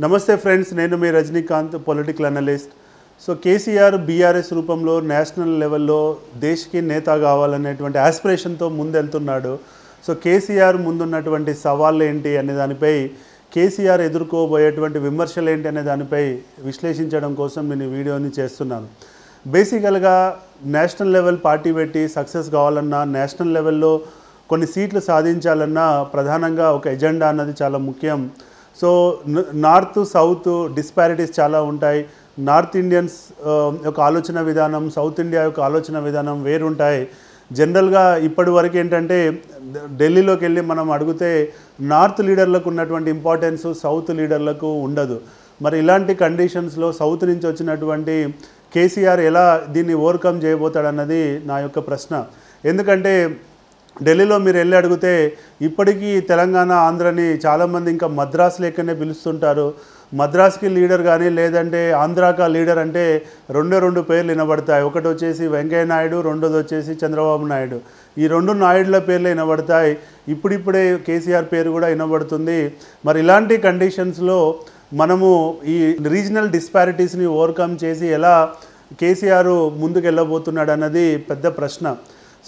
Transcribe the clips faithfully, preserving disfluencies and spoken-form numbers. नमस्ते फ्रेंड्स, नैन मे Rajinikanth political analyst. So KCR BRS रूपंलो नेशनल लेवल्लो देश की नेता कावालनेटुवंटि आस्पिरेशन तो मुंदुंटुन्नाडु। सो केसीआर मुंदुन्नटुवंटि सवाल्लु एंटि अने दानिपै, केसीआर एदुर्कोबोयेटुवंटि विमर्शलु एंटि अने दानिपै विश्लेषिंचडं कोसं नेनु वीडियोनि चेस्तुन्नानु। बेसिकल्गा नेशनल लेवल पार्टी पेट्टि सक्सेस कावालन्ना, नेशनल लेवल्लो कोन्नि सीट्लु साधिंचालन्ना प्रधानंगा ओक एजेंडा अन्नदि चाला मुख्यं। सो नार्थ साउथ डिस्पैरिटीज़ चाला उंटाई। नार्थ इंडियंस యొక్క ఆలోచన విధానం, సౌత్ ఇండియా యొక్క ఆలోచన విధానం వేరు ఉంటాయి। జనరల్గా ఇప్పటివరకు ఏంటంటే ఢిల్లీలోకి వెళ్ళి మనం అడిగితే నార్త్ లీడర్లకు ఉన్నటువంటి ఇంపార్టెన్స్ సౌత్ లీడర్లకు ఉండదు। మరి ఇలాంటి కండిషన్స్లో సౌత్ నుంచి వచ్చినటువంటి కేసీఆర్ ఎలా దీన్ని ఓవర్కమ్ చేయబోతాడన్నది నా యొక్క ప్రశ్న। ఎందుకంటే ఢిల్లీలో మీరు వెళ్ళి అడిగితే ఇప్పటికీ తెలంగాణ ఆంధ్రని చాలామంది ఇంకా మద్రాస్ లేకనే పిలుస్తుంటారు। मद्रास की लीडर गानी लेदंटे आंध्र का लीडर अंटे रेंडे रेंडु पेर्लु विनबड़तायि। ओकटि वच्चेसि वेंकय्या नायडू, रेंडोदि वच्चेसि चंद्रबाबु नायडू। ई रेंडु नायडुल पेर्लु विनबड़तायि। इप्पुडिप्पुडे केसीआर पेरु कूडा विनबड़ुतुंदी। मरि इलांटि कंडीशन्स लो मनमु ई रीजनल डिस्पैरिटीज़ नि ओवर्कम चेसि एला केसीआर मुंदुकु वेल्लबोतुन्नाडु अन्नदि पेद्द प्रश्न।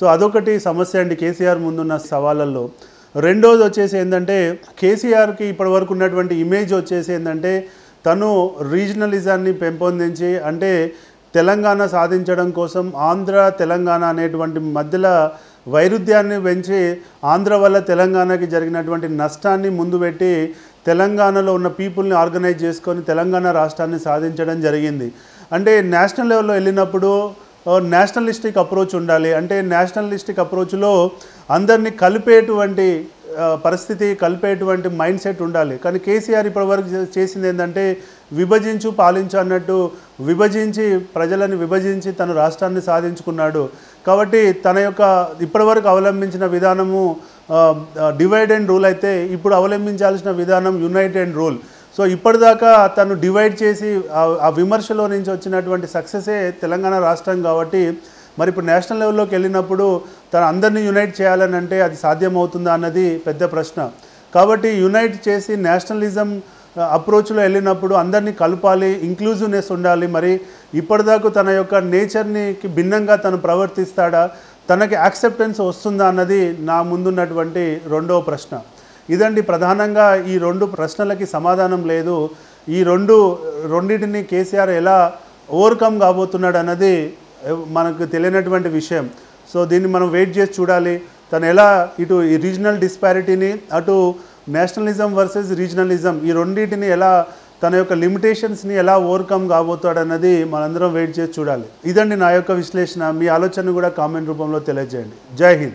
सो अदొకటి समस्या अंटे केसीआर मुंदुन्न सवालल्लो। రెండోది వచ్చేసి ఏందంటే కేసీఆర్ కి ఇప్పటి వరకు ఉన్నటువంటి ఇమేజ్ వచ్చేసి ఏందంటే తను రీజనలిజాన్ని పెంపొందించి, అంటే తెలంగాణ సాధించడం కోసం ఆంధ్ర తెలంగాణ అనేటువంటి మధ్యలో వైరుధ్యాన్ని పెంచి ఆంధ్ర వల్ల తెలంగాణకి జరిగినటువంటి నష్టాన్ని ముందు పెట్టి తెలంగాణలో ఉన్న పీపుల్ని ఆర్గనైజ్ చేసుకొని తెలంగాణ రాష్ట్రాన్ని సాధించడం జరిగింది। అంటే నేషనల్ లెవెల్లో వెళ్ళినప్పుడు నేషనలిస్టిక్ అప్రోచ్ ఉండాలి। అంటే నేషనలిస్టిక్ అప్రోచ్లో అందర్ని కలిపేటువంటి పరిస్థితి, కలిపేటువంటి మైండ్ సెట్ ఉండాలి। కానీ కేసీఆర్ ఇప్పటివరకు చేసింది ఏంటంటే విభజించు పాలించు అన్నట్టు విభజించి ప్రజలను విభజించి తన రాష్ట్రాన్ని సాధించుకున్నాడు। కాబట్టి తన యొక్క ఇప్పటివరకు అవలంబించిన విధానము డివైడ్ అండ్ రూల్ అయితే ఇప్పుడు అవలంబించాల్సిన విధానం యునైట్ అండ్ రూల్। సో ఇప్పటిదాకా తను డివైడ్ చేసి ఆ విమర్శలో నుంచి వచ్చినటువంటి సక్సెసే తెలంగాణ రాష్ట్రం। కాబట్టి మరి ఇప్పుడు నేషనల్ లెవెల్లోకి వెళ్ళినప్పుడు తను అందరినీ యునైట్ చేయాలని అంటే అది సాధ్యమవుతుందా అన్నది పెద్ద ప్రశ్న। కాబట్టి యునైట్ చేసి నేషనలిజం అప్రోచ్లో వెళ్ళినప్పుడు అందరినీ కలపాలి, ఇంక్లూజివ్నెస్ ఉండాలి। మరి ఇప్పటిదాకా తన యొక్క నేచర్నికి భిన్నంగా తను ప్రవర్తిస్తాడా, తనకి యాక్సెప్టెన్స్ వస్తుందా అన్నది నా ముందున్నటువంటి రెండో ప్రశ్న। ఇదండి ప్రధానంగా ఈ రెండు ప్రశ్నలకి సమాధానం లేదు। ఈ రెండు రెండిటిని కేసీఆర్ ఎలా ఓవర్కమ్ కాబోతున్నాడు అన్నది మనకు తెలియనటువంటి విషయం। సో దీన్ని మనం వెయిట్ చేసి చూడాలి, తను ఎలా ఇటు ఈ రీజనల్ డిస్పారిటీని, అటు నేషనలిజం వర్సెస్ రీజనలిజం, ఈ రెండింటిని ఎలా, తన యొక్క లిమిటేషన్స్ని ఎలా ఓవర్కమ్ కాబోతాడు అన్నది మనందరం వెయిట్ చేసి చూడాలి। ఇదండి నా యొక్క విశ్లేషణ। మీ ఆలోచనను కూడా కామెంట్ రూపంలో తెలియజేయండి। జై హింద్।